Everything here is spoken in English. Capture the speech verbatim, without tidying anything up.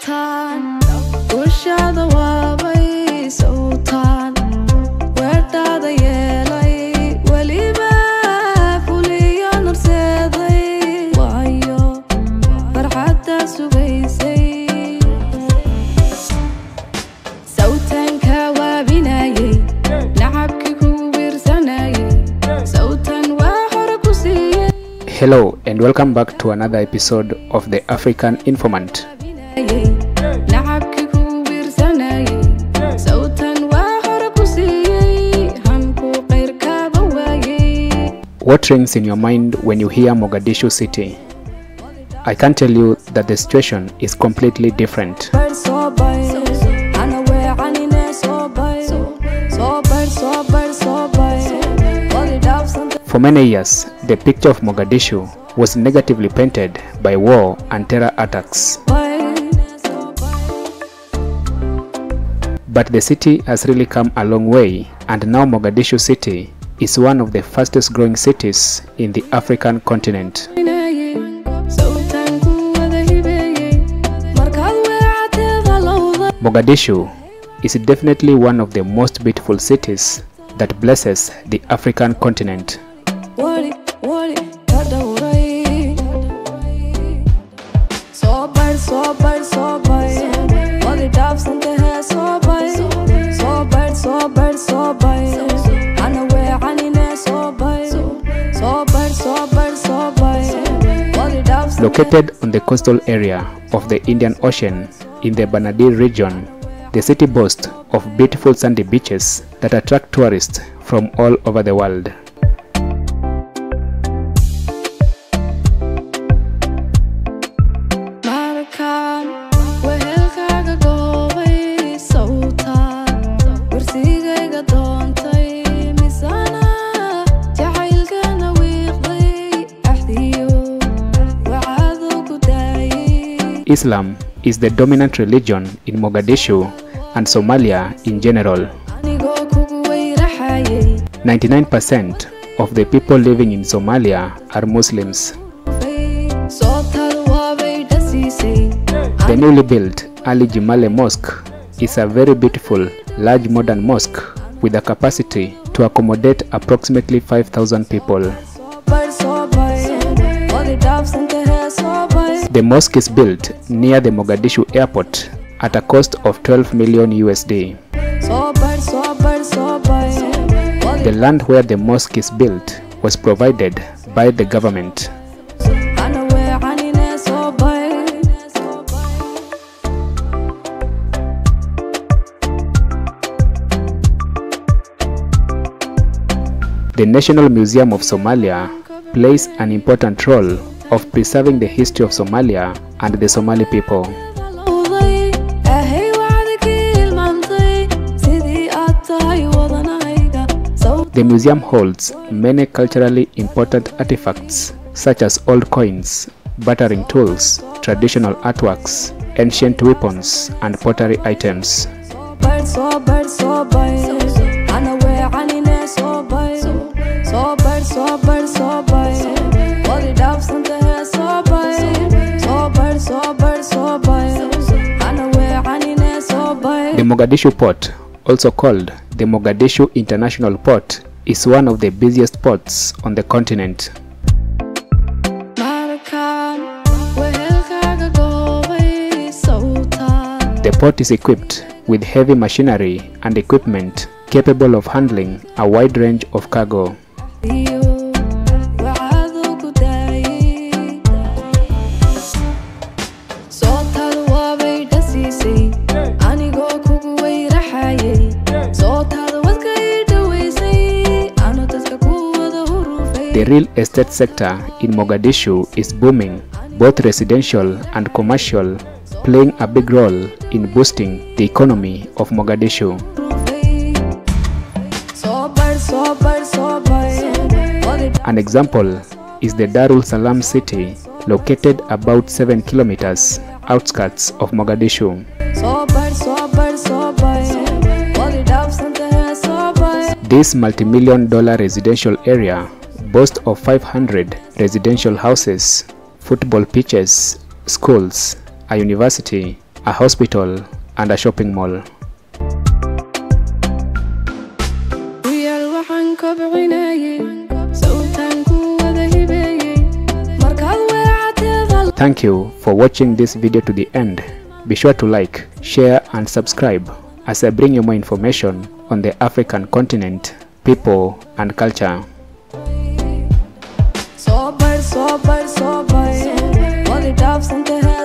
Sultan, Usha the Wabai Sultan, where the Yelay, Waliba, Pulian or Sedley, Wayo, Barhata Suway say Sultan Kawabinaye, Nahabkiku Birsanaye, Sultan Wahorakusi. Hello, and welcome back to another episode of the African Informant. What rings in your mind when you hear Mogadishu City? I can tell you that the situation is completely different. For many years, the picture of Mogadishu was negatively painted by war and terror attacks. But the city has really come a long way, and now Mogadishu City is one of the fastest growing cities in the African continent. Mogadishu is definitely one of the most beautiful cities that blesses the African continent. Located on the coastal area of the Indian Ocean in the Banadir region, the city boasts of beautiful sandy beaches that attract tourists from all over the world. Islam is the dominant religion in Mogadishu and Somalia in general. ninety-nine percent of the people living in Somalia are Muslims. The newly built Ali Jimale Mosque is a very beautiful, large modern mosque with a capacity to accommodate approximately five thousand people. The mosque is built near the Mogadishu airport at a cost of twelve million U S D. The land where the mosque is built was provided by the government. The National Museum of Somalia plays an important role of preserving the history of Somalia and the Somali people. The museum holds many culturally important artifacts such as old coins, battering tools, traditional artworks, ancient weapons, and pottery items. The Mogadishu Port, also called the Mogadishu International Port, is one of the busiest ports on the continent. The port is equipped with heavy machinery and equipment capable of handling a wide range of cargo. The real estate sector in Mogadishu is booming, both residential and commercial, playing a big role in boosting the economy of Mogadishu. An example is the Darul Salam City, located about seven kilometers outskirts of Mogadishu. This multi-million dollar residential area boast of five hundred residential houses, football pitches, schools, a university, a hospital, and a shopping mall. Thank you for watching this video to the end. Be sure to like, share and subscribe as I bring you more information on the African continent, people and culture. Sober, sober, sober, all the doves and the